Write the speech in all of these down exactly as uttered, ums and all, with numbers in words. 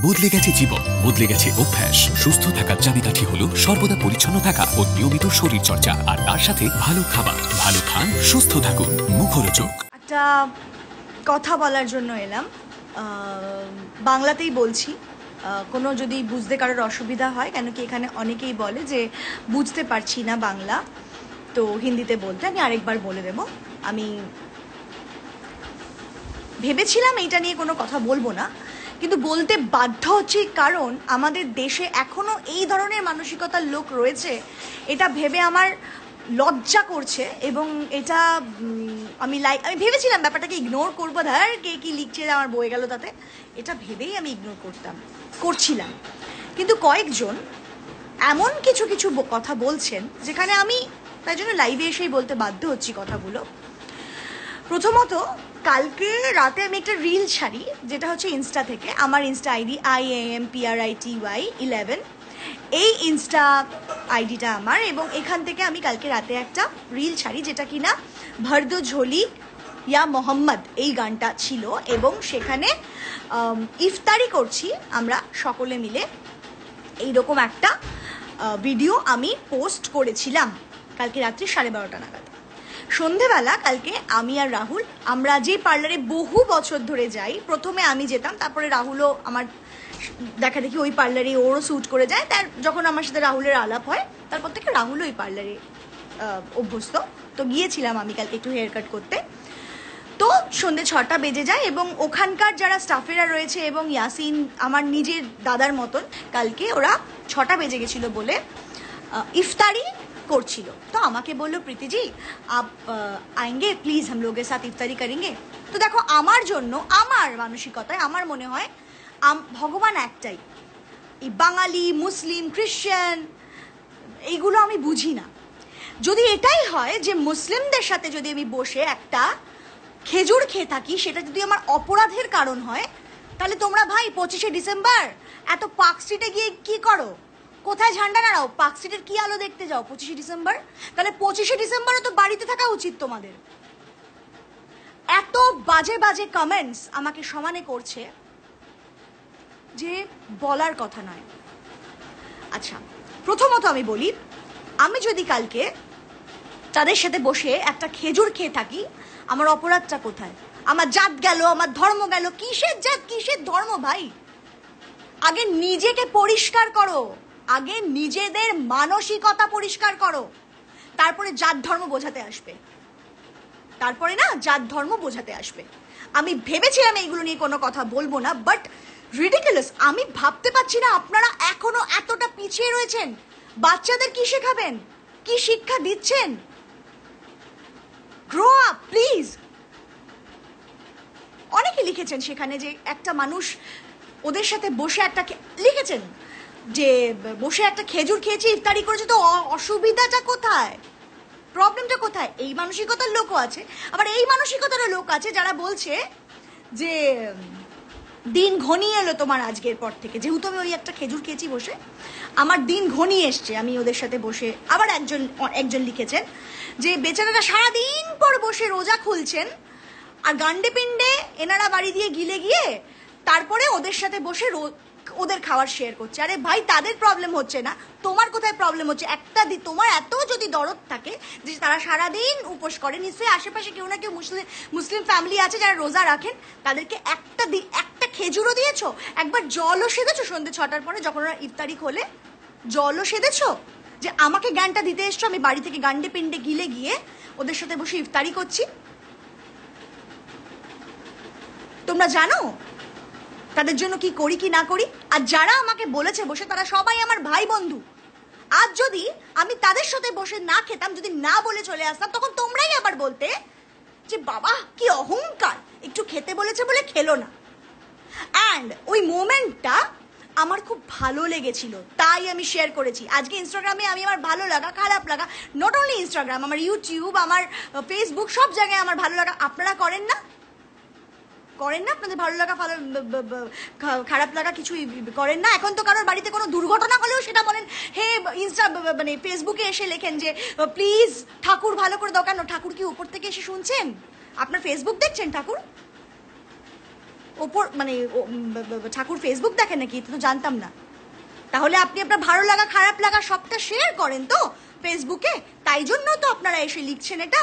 बदले गेছে জীবন, বদলে গেছে অভ্যাস। সুস্থ থাকার চাবিকাঠি হলো সর্বদা পরিচ্ছন্ন থাকা ও নিয়মিত শরীর চর্চা, আর তার সাথে ভালো খাবার। ভালো খান, সুস্থ থাকুন। মুখরোচক একটা কথা বলার জন্য এলাম, বাংলাতেই বলছি, কোনো যদি বুঝতে কারোর অসুবিধা হয়, কেন কি এখানে অনেকেই বলে যে বুঝতে পারছি না বাংলা, তো হিন্দিতে বলতে আমি আরেকবার বলে দেব। আমি ভেবেছিলাম এইটা নিয়ে কোনো কথা বলবো না, কিন্তু বলতে বাধ্য হচ্ছে, কারণ আমাদের দেশে এখনও এই ধরনের মানসিকতার লোক রয়েছে। এটা ভেবে আমার লজ্জা করছে এবং এটা আমি লাই আমি ভেবেছিলাম ব্যাপারটাকে ইগনোর করবো, ধার কে কী লিখছে আমার বয়ে গেল তাতে, এটা ভেবেই আমি ইগনোর করতাম করছিলাম কিন্তু কয়েকজন এমন কিছু কিছু কথা বলছেন যেখানে আমি তাই জন্য লাইভে এসেই বলতে বাধ্য হচ্ছি কথাগুলো। প্রথমত, কালকে রাতে আমি একটা রিল ছাড়ি, যেটা হচ্ছে ইনস্টা থেকে, আমার insta ID I M P R I T Y eleven, এই ইনস্টা আইডিটা আমার, এবং এখান থেকে আমি কালকে রাতে একটা রিল ছাড়ি যেটা কিনা ভর্দো ঝোলি ইয়া মোহাম্মদ এই গানটা ছিল, এবং সেখানে ইফতারি করছি আমরা সকলে মিলে, এইরকম একটা ভিডিও আমি পোস্ট করেছিলাম কালকে রাত্রি সাড়ে বারোটা নাগাদ। সন্ধেবেলা কালকে আমি আর রাহুল, আমরা যে পার্লারে বহু বছর ধরে যাই, প্রথমে আমি যেতাম, তারপরে রাহুলও আমার দেখা দেখি ওই পার্লারে ওরও স্যুট করে যায়, তার যখন আমার সাথে রাহুলের আলাপ হয় তারপর থেকে রাহুলও ওই পার্লারে অভ্যস্ত, তো গিয়েছিলাম আমি কালকে একটু হেয়ার কাট করতে। তো সন্ধে ছটা বেজে যায় এবং ওখানকার যারা স্টাফেরা রয়েছে এবং ইয়াসিন আমার নিজের দাদার মতন, কালকে ওরা ছটা বেজে গেছিলো বলে ইফতারি করছিল, তো আমাকে বললো, প্রীতিজি আপ আয়েঙ্গে প্লিজ হাম লোগের সাথ ইফতারি করেঙ্গে। তো দেখো, আমার জন্য, আমার মানসিকতায় আমার মনে হয় ভগবান একটাই। এই বাঙালি, মুসলিম, খ্রিশ্চান এইগুলো আমি বুঝি না। যদি এটাই হয় যে মুসলিমদের সাথে যদি আমি বসে একটা খেজুর খেয়ে থাকি, সেটা যদি আমার অপরাধের কারণ হয়, তাহলে তোমরা ভাই পঁচিশে ডিসেম্বর এত পার্ক স্ট্রিটে গিয়ে কী করো? কোথায় ঝান্ডা নাড়াও? পার্ক স্ট্রিটের কী আলো দেখতে যাও পঁচিশে ডিসেম্বর? তাহলে পঁচিশে ডিসেম্বরও তো বাড়িতে থাকা উচিত তোমাদের। এত বাজে বাজে কমেন্টস আমাকে সমানে করছে যে বলার কথা নয়। আচ্ছা, প্রথমত আমি বলি, আমি যদি কালকে তাদের সাথে বসে একটা খেজুর খেয়ে থাকি, আমার অপরাধটা কোথায়? আমার জাত গেল, আমার ধর্ম গেল। কিসের জাত, কিসের ধর্ম ভাই? আগে নিজেকে পরিষ্কার করো, আগে নিজেদের মানসিকতা পরিষ্কার করো, তারপরে জাত ধর্ম বোঝাতে আসবে, তারপরে না জাত ধর্ম বোঝাতে আসবে। আমি ভেবেছিলাম এইগুলো নিয়ে কোনো কথা বলবো না, বাট রিডিকুলাস, আমি ভাবতে পারছি না আপনারা এখনো এতটা পিছিয়ে রয়েছেন। বাচ্চাদের কি শেখাবেন, কি শিক্ষা দিচ্ছেন? Grow up please. অনেকে লিখেছেন সেখানে যে একটা মানুষ ওদের সাথে বসে একটা লিখেছেন যে বসে একটা খেজুর খেয়েছি, ইফতারি করেছে, তো অসুবিধাটা কোথায়, প্রবলেমটা কোথায়? এই মানসিকতার লোকও আছে, আবার এই মানসিকতারও লোক আছে যারা বলছে যে দিন ঘনিয়ে এলো তোমার আজকের পর থেকে, যেহেতু আমি ওই একটা খেজুর খেয়েছি বসে, আমার দিন ঘনিয়ে এসছে আমি ওদের সাথে বসে। আবার একজন একজন লিখেছেন যে বেচারারা সারাদিন পর বসে রোজা খুলছেন, আর গান্ডে পিণ্ডে এনারা বাড়ি দিয়ে গিলে গিয়ে তারপরে ওদের সাথে বসে ওদের খাবার শেয়ার করছে। আরে ভাই, তাদের প্রবলেম হচ্ছে না, তোমার কোথায় প্রবলেম হচ্ছে? একটা দি তোমার এত যদি দরদ থাকে যে তারা সারাদিন উপোস করে, নিশ্চয়ই আশেপাশে কেউ না কেউ মুসলিম মুসলিম ফ্যামিলি আছে যারা রোজা রাখেন, তাদেরকে একটা দি একটা খেজুরও দিয়েছো, একবার জলও সেঁধেছো সন্ধে ছটার পরে যখন ওরা ইফতারি খোলে, জলও সেঁধেছো? যে আমাকে জ্ঞানটা দিতে এসছো, আমি বাড়ি থেকে গান্ডে পিণ্ডে গিলে গিয়ে ওদের সাথে বসে ইফতারি করছি। তোমরা জানো তাদের জন্য কি করি কি না করি? আর যারা আমাকে বলেছে বসে, তারা সবাই আমার ভাই বন্ধু। আজ যদি আমি তাদের সাথে বসে না খেতাম, যদি না বলে চলে আসতাম, তখন তোমরাই আবার বলতে যে বাবা কি অহংকার, একটু খেতে বলেছে বলে খেলো না। অ্যান্ড ওই মোমেন্টটা আমার খুব ভালো লেগেছিল, তাই আমি শেয়ার করেছি আজকে ইনস্টাগ্রামে। আমি আমার ভালো লাগা, খারাপ লাগা, নট অনলি ইনস্টাগ্রাম, আমার ইউটিউব, আমার ফেসবুক, সব জায়গায় আমার ভালো লাগা। আপনারা করেন না করেন না আপনাদের ভালো লাগা, ভালো খারাপ লাগা কিছুই করেন না। এখন তো কারোর বাড়িতে কোনো দুর্ঘটনা হলেও সেটা বলেন, হে ইনস্টা মানে ফেসবুকে এসে লেখেন যে প্লিজ ঠাকুর ভালো করে দাও। কেন, ঠাকুর কি উপর থেকে এসে শুনছেন? আপনার ফেসবুক দেখছেন ঠাকুর? ওপর মানে ঠাকুর ফেসবুক দেখেন নাকি? তো জানতাম না। তাহলে আপনি আপনার ভালো লাগা খারাপ লাগা সবটা শেয়ার করেন তো ফেসবুকে, তাই জন্য তো আপনারা এসে লিখছেন এটা।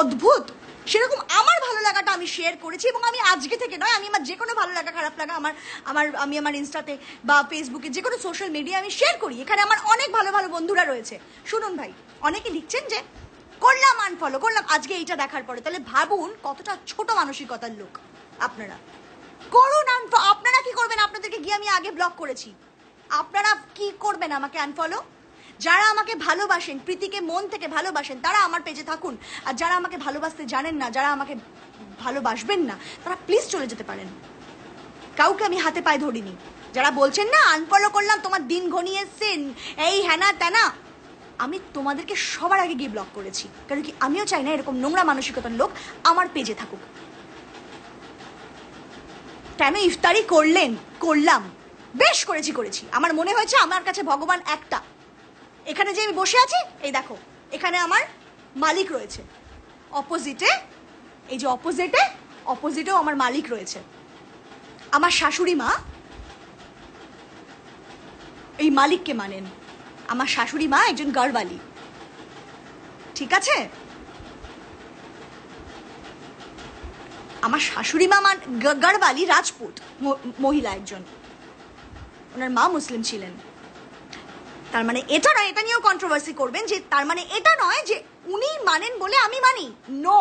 অদ্ভুত। সেরকম আমার ভালো লাগাটা আমি শেয়ার করেছি, এবং আমি আজকে থেকে নয়, আমি আমার যে কোনো ভালো লাগা খারাপ লাগা আমার আমার আমি আমার ইনস্টাতে বা ফেসবুকে যে কোনো সোশ্যাল মিডিয়ায় আমি শেয়ার করি। এখানে আমার অনেক ভালো ভালো বন্ধুরা রয়েছে। শুনুন ভাই, অনেকে লিখছেন যে করলাম আনফলো, করলাম আজকে এইটা দেখার পরে। তাহলে ভাবুন কতটা ছোট মানসিকতার লোক আপনারা। করুন আনফলো, আপনারা কি করবেন? আপনাদেরকে গিয়ে আমি আগে ব্লক করেছি। আপনারা কি করবেন আমাকে আনফলো? যারা আমাকে ভালোবাসেন, প্রীতিকে মন থেকে ভালোবাসেন, তারা আমার পেজে থাকুন। আর যারা আমাকে ভালোবাসতে জানেন না, যারা আমাকে ভালোবাসবেন না, তারা প্লিজ চলে যেতে পারেন। কাউকে আমি হাতে পায়ে ধরিনি। যারা বলছেন না আনফলো করলাম, তোমার দিন ঘনিয়ে এসছেন এই হ্যানা ত্যানা, আমি তোমাদেরকে সবার আগে গিয়ে ব্লক করেছি। কারণ কি, আমিও চাই না এরকম নোংরা মানসিকতার লোক আমার পেজে থাকুক। কেন ইফতারি করলেন? করলাম, বেশ করেছি করেছি। আমার মনে হয়েছে আমার কাছে ভগবান একটা। এখানে যে আমি বসে আছি, এই দেখো, এখানে আমার মালিক রয়েছে। অপোজিটে, এই যে অপোজিটে, অপোজিটেও আমার মালিক রয়েছে, আমার শাশুড়ি মা। এই মালিককে মানেন? আমার শাশুড়ি মা একজন ঘরওয়ালি, ঠিক আছে? আমার শাশুড়ি মা মান ঘরওয়ালি রাজপুত মহিলা একজন, ওনার মা মুসলিম ছিলেন। তার মানে এটা নয়, এটা নিয়েও কন্ট্রোভার্সি করবেন যে তার মানে এটা নয় যে উনি মানেন বলে আমি মানি। নো,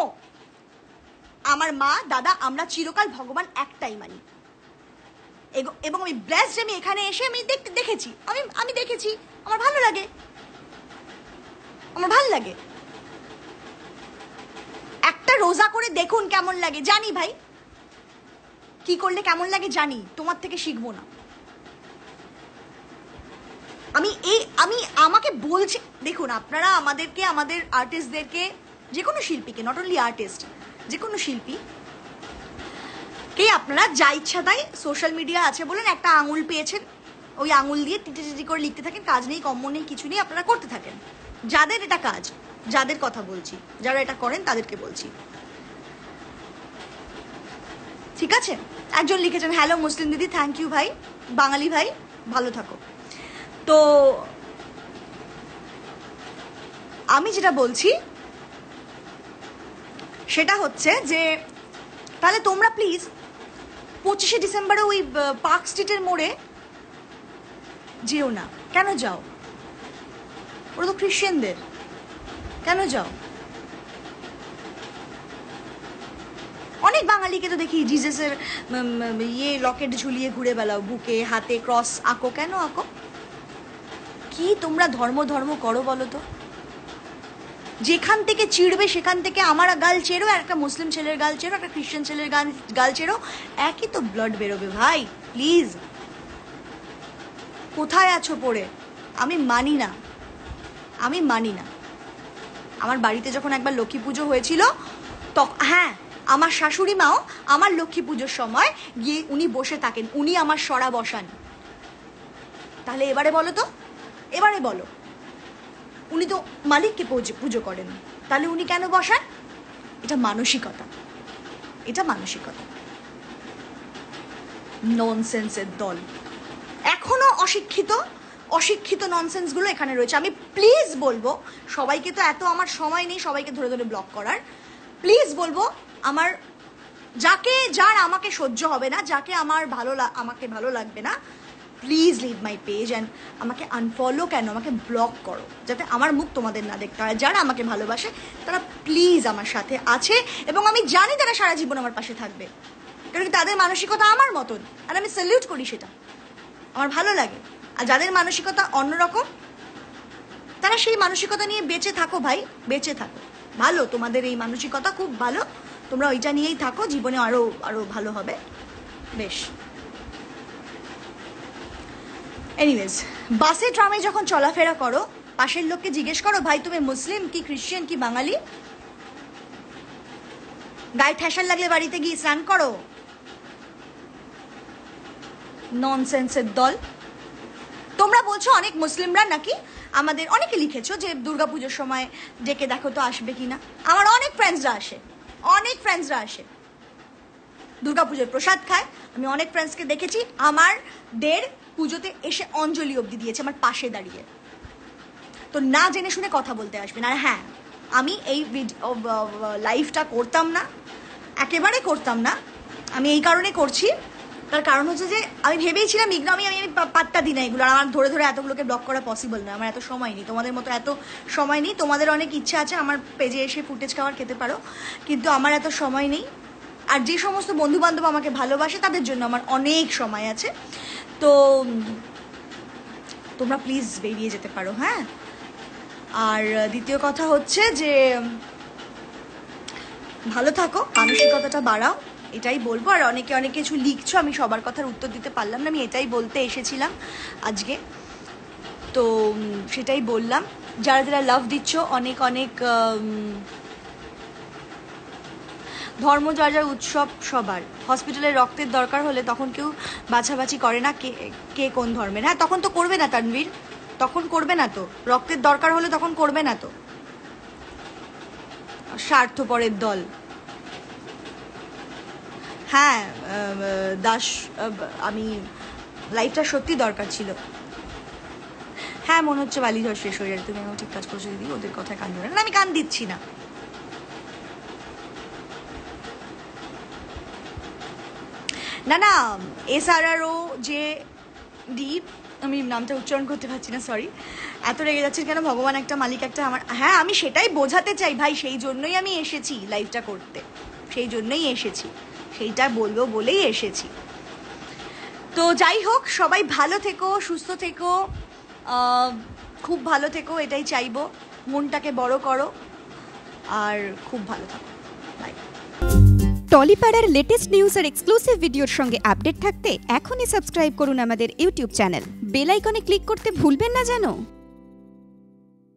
আমার মা দাদা আমরা চিরকাল ভগবান একটাই মানি। এবং আমি ব্লেসড, আমি এখানে এসে আমি দেখেছি, আমি আমি দেখেছি, আমার ভালো লাগে, আমার ভালো লাগে। একটা রোজা করে দেখুন কেমন লাগে। জানি ভাই কি করলে কেমন লাগে, জানি, তোমার থেকে শিখবো না আমি। এই আমি আমাকে বলছি, দেখুন আপনারা আমাদেরকে, আমাদের আর্টিস্টদেরকে, যে কোনো শিল্পীকে, নট অনলি আর্টিস্ট, যে কোনো শিল্পীকে আপনারা যা ইচ্ছা তাই, সোশ্যাল মিডিয়া আছে বলেন, একটা আঙুল পেয়েছেন, ওই আঙুল দিয়ে টিটিটি করে লিখতে থাকেন, কাজ নেই, কম্ম নেই, কিছু নেই, আপনারা করতে থাকেন। যাদের এটা কাজ, যাদের কথা বলছি, যারা এটা করেন তাদেরকে বলছি, ঠিক আছে? একজন লিখেছেন হ্যালো মুসলিম দিদি, থ্যাংক ইউ ভাই, বাঙালি ভাই, ভালো থাকো। তো আমি যেটা বলছি সেটা হচ্ছে যে তাহলে তোমরা প্লিজ পঁচিশে ডিসেম্বরে ওই পার্ক স্ট্রিটের মোড়ে যেও না। কেন যাও? ওরা তো খ্রিশ্চানদের, কেন যাও? অনেক বাঙালিকে তো দেখি জিজাসের ইয়ে লকেট ঝুলিয়ে ঘুরে বেড়াও, বুকে হাতে ক্রস আঁকো। কেন আঁকো? কি তোমরা ধর্ম ধর্ম করো বলো তো? যেখান থেকে চিড়বে সেখান থেকে আমার গাল চেরো, একটা মুসলিম ছেলের গাল চেরো, একটা খ্রিশ্চান ছেলের গাল গাল চেরো, একই তো ব্লাড বেরোবে ভাই। প্লিজ, কোথায় আছো পড়ে? আমি মানি না, আমি মানি না। আমার বাড়িতে যখন একবার লক্ষ্মী পুজো হয়েছিল, তখন হ্যাঁ আমার শাশুড়ি মাও আমার লক্ষ্মী পুজোর সময় গিয়ে উনি বসে থাকেন, উনি আমার সরা বসান। তাহলে এবারে বলো তো, এবারে বলো, উনি তো মালিককে পুজো করেন, তাহলে উনি কেন বসান? এটা মানসিকতা, এটা মানসিকতা। ননসেন্সের দল, এখনো অশিক্ষিত অশিক্ষিত ননসেন্সগুলো এখানে রয়েছে। আমি প্লিজ বলবো সবাইকে, তো এত আমার সময় নেই সবাইকে ধরে ধরে ব্লক করার। প্লিজ বলবো আমার যাকে যার আমাকে সহ্য হবে না, যাকে আমার ভালো আমাকে ভালো লাগবে না, please leave my page and আমাকে আনফলো, কেন আমাকে ব্লক করো, যাতে আমার মুখ তোমাদের না দেখতে হয়। যারা আমাকে ভালোবাসে তারা প্লিজ আমার সাথে আছে, এবং আমি জানি তারা সারা জীবন আমার পাশে থাকবে, কারণ তাদের মানসিকতা আমার মতন, আর আমি স্যালিউট করি, সেটা আমার ভালো লাগে। আর যাদের মানসিকতা অন্যরকম, তারা সেই মানসিকতা নিয়ে বেঁচে থাকো ভাই, বেঁচে থাকো। ভালো, তোমাদের এই মানসিকতা খুব ভালো, তোমরা ওইটা নিয়েই থাকো, জীবনে আরও আরও ভালো হবে। বেশ, এনিওয়েজ, বাসে ট্রামে যখন চলাফেরা করো, পাশের লোককে জিজ্ঞেস করো ভাই তুমি মুসলিম কি খ্রিশ্চিয়ান কি বাঙালি? গায়ে ঠেসার লাগলে বাড়িতে গিয়ে স্নান করো। ননসেন্সের দল, তোমরা বলছো অনেক মুসলিমরা নাকি আমাদের, অনেকে লিখেছো যে দুর্গাপুজোর সময় ডেকে দেখো তো আসবে কিনা। আমার অনেক ফ্রেন্ডসরা আসে, অনেক ফ্রেন্ডসরা আসে দুর্গাপূজার প্রসাদ খায়। আমি অনেক ফ্রেন্ডসকে দেখেছি আমাদের পুজোতে এসে অঞ্জলি অবধি দিয়েছে আমার পাশে দাঁড়িয়ে। তো না জেনে শুনে কথা বলতে আসবেন। আর হ্যাঁ, আমি এই লাইভটা করতাম না, একেবারে করতাম না। আমি এই কারণে করছি, তার কারণ হচ্ছে যে আমি ভেবেইছিলাম ইগনোমি, আমি আমি পাত্তা দিই না এগুলো। আর আমার ধরে ধরে এতগুলোকে ব্লক করা পসিবল না, আমার এত সময় নেই তোমাদের মতো, এত সময় নেই। তোমাদের অনেক ইচ্ছা আছে আমার পেজে এসে ফুটেজ খাওয়ার খেতে পারো, কিন্তু আমার এত সময় নেই। আর যে সমস্ত বন্ধুবান্ধব আমাকে ভালোবাসে তাদের জন্য আমার অনেক সময় আছে। তো তোমরা প্লিজ বেরিয়ে যেতে পারো। হ্যাঁ, আর দ্বিতীয় কথা হচ্ছে যে ভালো থাকো, মানসিকতাটা বাড়াও, এটাই বলবো। আর অনেকে অনেক কিছু লিখছো, আমি সবার কথার উত্তর দিতে পারলাম না, আমি এটাই বলতে এসেছিলাম আজকে, তো সেটাই বললাম। যারা যারা লাভ দিচ্ছ অনেক অনেক। ধর্ম যার যার, উৎসব সবার। হসপিটালে রক্তের দরকার হলে তখন কেউ বাছাবাছি করে না কে কে কোন ধর্মের। হ্যাঁ, তখন তো করবে না তানভীর, তখন করবে না তো। রক্তের দরকার হলে তখন করবে না তো, স্বার্থপরের দল। হ্যাঁ দাস, আমি লাইফটা সত্যি দরকার ছিল। হ্যাঁ মনে হচ্ছে বালিঝড় শেষ হয়ে যায়, তুমি আমার ঠিক কাজ করছো দিদি, ওদের কথায় কান ধরে না। আমি কান দিচ্ছি না। না না এস আর আর ও যে ডি, আমি নামটা উচ্চারণ করতে পারছি না, সরি। এত রেগে যাচ্ছেন কেন? ভগবান একটা, মালিক একটা আমার। হ্যাঁ আমি সেটাই বোঝাতে চাই ভাই, সেই জন্যই আমি এসেছি লাইফটা করতে, সেই জন্যই এসেছি, সেইটা বলবো বলেই এসেছি। তো যাই হোক, সবাই ভালো থেকো, সুস্থ থেকো, খুব ভালো থেকো, এটাই চাইবো। মনটাকে বড় করো আর খুব ভালো থাকো। বাই। টলিপাড়ার লেটেস্ট নিউজ আর এক্সক্লুসিভ ভিডিওর সঙ্গে আপডেট থাকতে এখনই সাবস্ক্রাইব করুন আমাদের ইউটিউব চ্যানেল। বেল আইকনে ক্লিক করতে ভুলবেন না যেন।